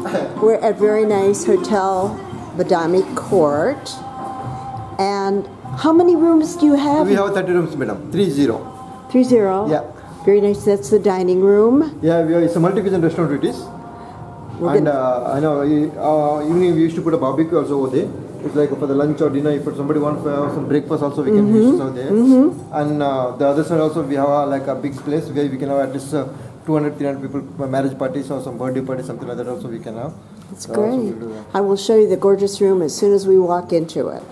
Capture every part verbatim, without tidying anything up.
We're at very nice Hotel Badami Court. And how many rooms do you have? We have thirty rooms, madam. Three zero. Three zero? Yeah. Very nice. That's the dining room. Yeah, we are, it's a multi-kitchen restaurant it is. We're and uh, I know, uh, evening we used to put a barbecue also over there. It's like for the lunch or dinner, if somebody wants uh, some breakfast also, we can mm-hmm. use some there. Mm-hmm. And uh, the other side also, we have uh, like a big place where we can have at least uh, two hundred, three hundred people, marriage parties or some birthday parties, something like that also we can have. That's so great. We'll do that. I will show you the gorgeous room as soon as we walk into it.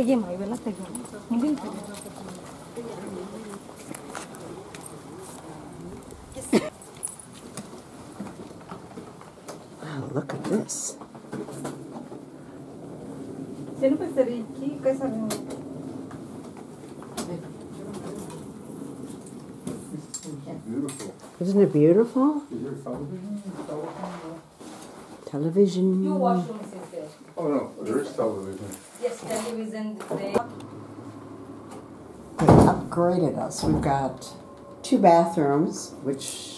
Oh, look at this. Beautiful. Isn't it beautiful? Is there television? Television. Two washrooms is there. Oh no, there is television. Yes, television. They upgraded us. We've got two bathrooms, which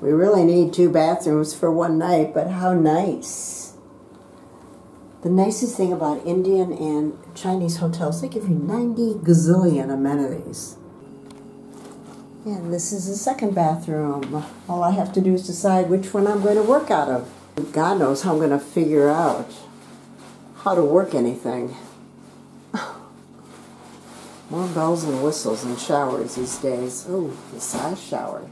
we really need two bathrooms for one night, but how nice. The nicest thing about Indian and Chinese hotels, they give you ninety gazillion amenities. And this is the second bathroom. All I have to do is decide which one I'm going to work out of. God knows how I'm going to figure out how to work anything. More bells and whistles and showers these days. Oh, massage shower.